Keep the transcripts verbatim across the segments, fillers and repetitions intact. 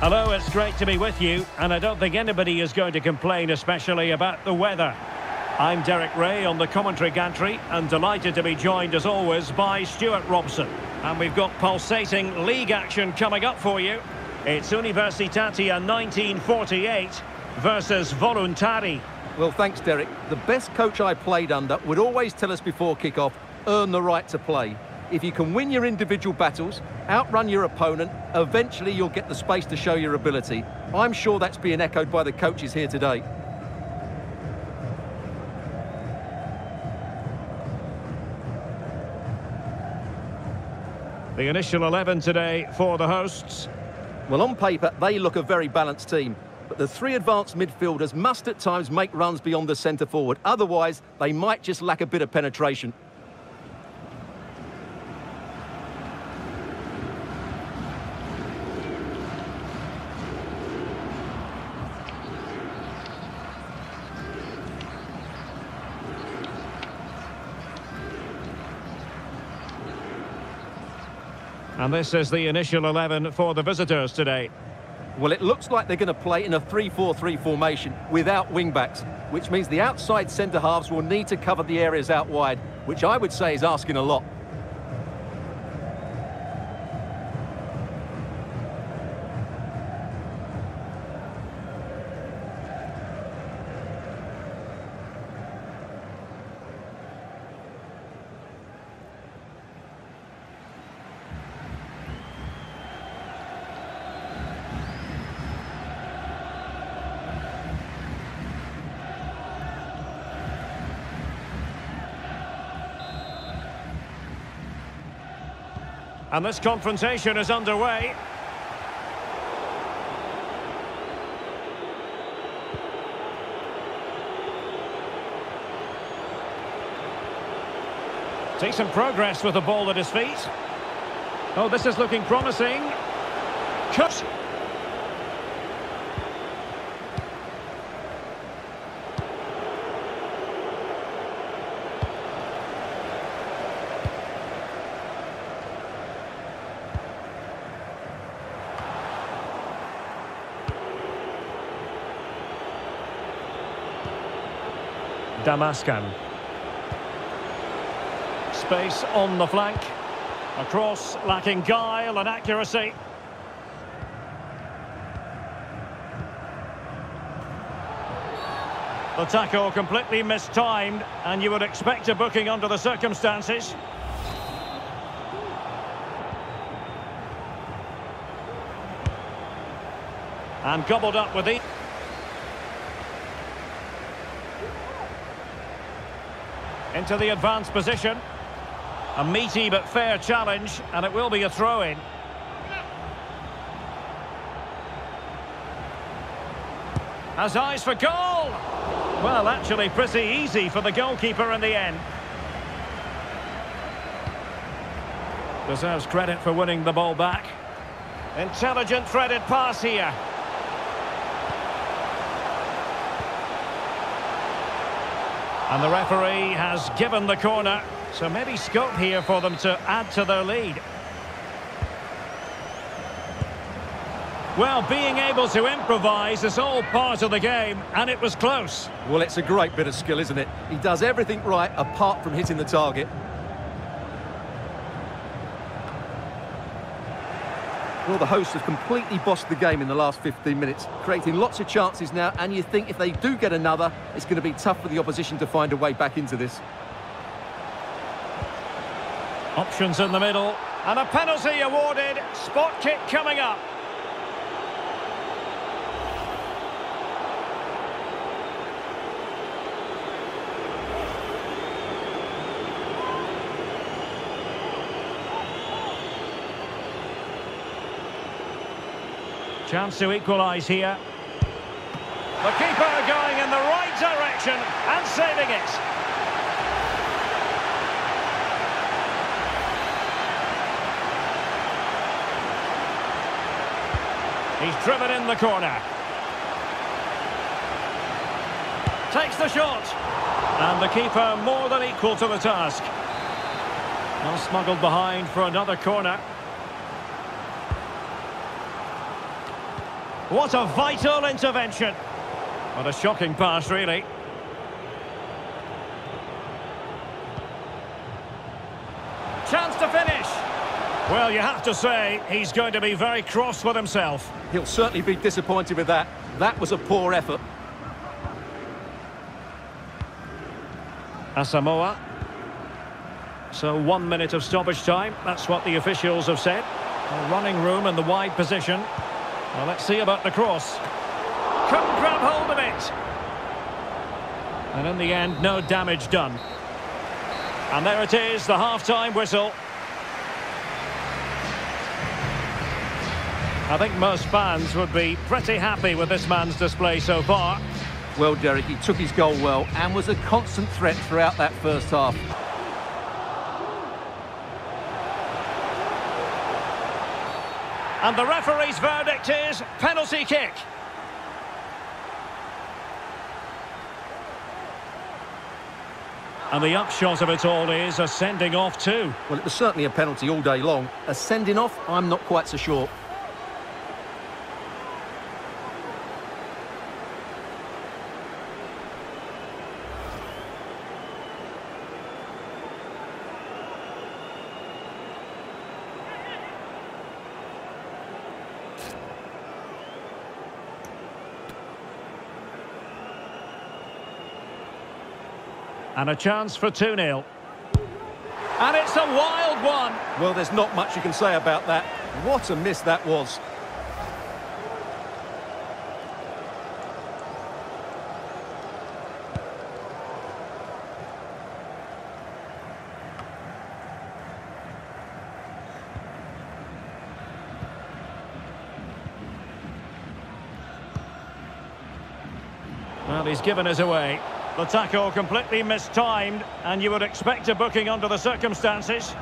Hello, it's great to be with you, and I don't think anybody is going to complain, especially about the weather. I'm Derek Ray on the commentary gantry, and delighted to be joined, as always, by Stuart Robson. And we've got pulsating league action coming up for you. It's Universitatea nineteen forty-eight versus Voluntarii. Well, thanks, Derek. The best coach I played under would always tell us before kick-off, earn the right to play. If you can win your individual battles, outrun your opponent, eventually you'll get the space to show your ability. I'm sure that's being echoed by the coaches here today. The initial eleven today for the hosts. Well, on paper, they look a very balanced team, but the three advanced midfielders must at times make runs beyond the centre forward. Otherwise, they might just lack a bit of penetration. And this is the initial eleven for the visitors today. Well, it looks like they're going to play in a three four three formation without wing-backs, which means the outside centre-halves will need to cover the areas out wide, which I would say is asking a lot. And this confrontation is underway. Decent progress with the ball at his feet. Oh, this is looking promising. Cut. Damascan. Space on the flank. A cross lacking guile and accuracy. The tackle completely mistimed, and you would expect a booking under the circumstances. And gobbled up with the... into the advanced position. A meaty but fair challenge, and it will be a throw-in. Has eyes for goal! Well, actually pretty easy for the goalkeeper in the end. Deserves credit for winning the ball back. Intelligent threaded pass here. And the referee has given the corner, so maybe scope here for them to add to their lead. Well, being able to improvise is all part of the game, and it was close. Well, it's a great bit of skill, isn't it? He does everything right apart from hitting the target. Well, the hosts have completely bossed the game in the last fifteen minutes, creating lots of chances now, and you think if they do get another, it's going to be tough for the opposition to find a way back into this. Options in the middle, and a penalty awarded. Spot kick coming up. Chance to equalise here. The keeper going in the right direction and saving it. He's driven in the corner. Takes the shot. And the keeper more than equal to the task. Well, smuggled behind for another corner. What a vital intervention. What a shocking pass, really. Chance to finish. Well, you have to say, he's going to be very cross with himself. He'll certainly be disappointed with that. That was a poor effort. Asamoah. So one minute of stoppage time. That's what the officials have said. A running room in the wide position. Well, let's see about the cross. Couldn't grab hold of it. And in the end, no damage done. And there it is, the half-time whistle. I think most fans would be pretty happy with this man's display so far. Well, Derek, he took his goal well and was a constant threat throughout that first half. And the referee's verdict is penalty kick. And the upshot of it all is a sending off too. Well, it was certainly a penalty all day long. A sending off, I'm not quite so sure. And a chance for two nil. And it's a wild one. Well, there's not much you can say about that. What a miss that was. Well, he's given us away. The tackle completely mistimed, and you would expect a booking under the circumstances.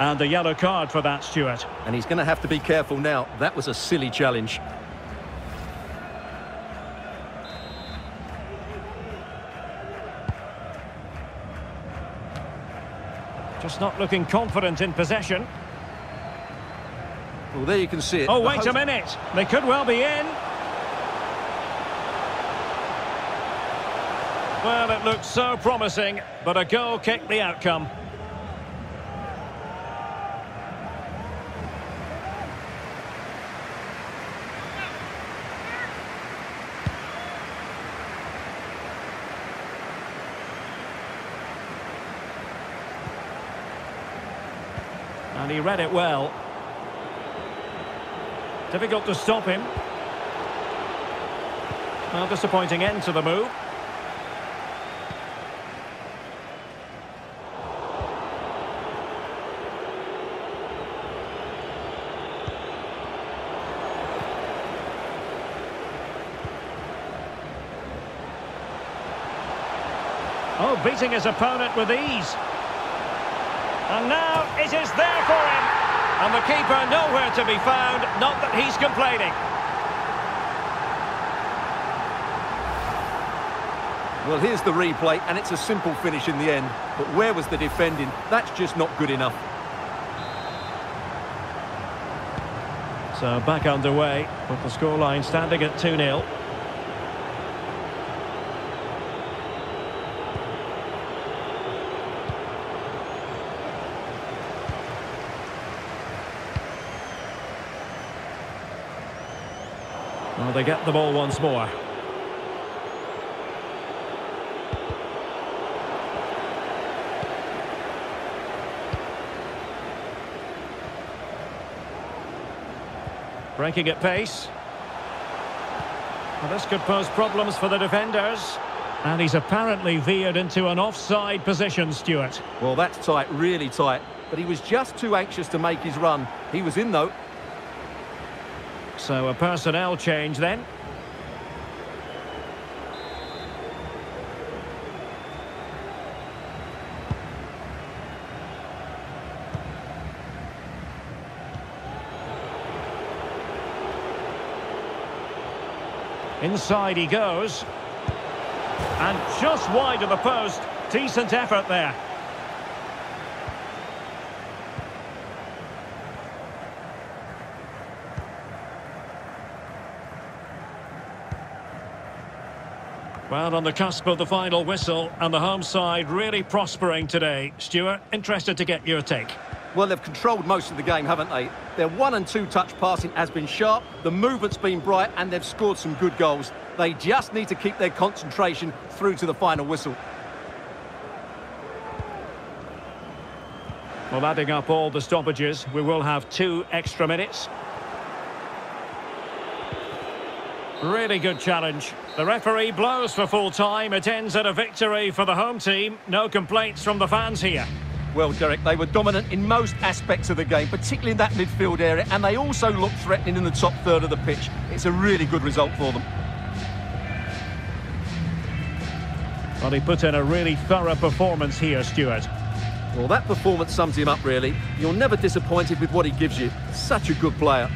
And a yellow card for that, Stuart. And he's going to have to be careful now. That was a silly challenge. Just not looking confident in possession. Well, there you can see it. Oh, wait a minute. They could well be in. Well, it looked so promising, but a goal kicked the outcome. And he read it well. Difficult to stop him. Well, disappointing end to the move. Oh, beating his opponent with ease. And now it is there for him. And the keeper nowhere to be found, not that he's complaining. Well, here's the replay, and it's a simple finish in the end. But where was the defending? That's just not good enough. So back underway, with the scoreline standing at two nil. Well, they get the ball once more. Breaking at pace. Well, this could pose problems for the defenders. And he's apparently veered into an offside position, Stuart. Well, that's tight, really tight. But he was just too anxious to make his run. He was in, though. So a personnel change then. Inside he goes. And just wide of the post. Decent effort there. Well, on the cusp of the final whistle, and the home side really prospering today. Stuart, interested to get your take. Well, they've controlled most of the game, haven't they? Their one and two touch passing has been sharp, the movement's been bright, and they've scored some good goals. They just need to keep their concentration through to the final whistle. Well, adding up all the stoppages, we will have two extra minutes. Really good challenge. The referee blows for full time. It ends at a victory for the home team. No complaints from the fans here. Well, Derek, they were dominant in most aspects of the game, particularly in that midfield area, and they also looked threatening in the top third of the pitch. It's a really good result for them. Well, he put in a really thorough performance here, Stuart. Well, that performance sums him up, really. You're never disappointed with what he gives you. Such a good player.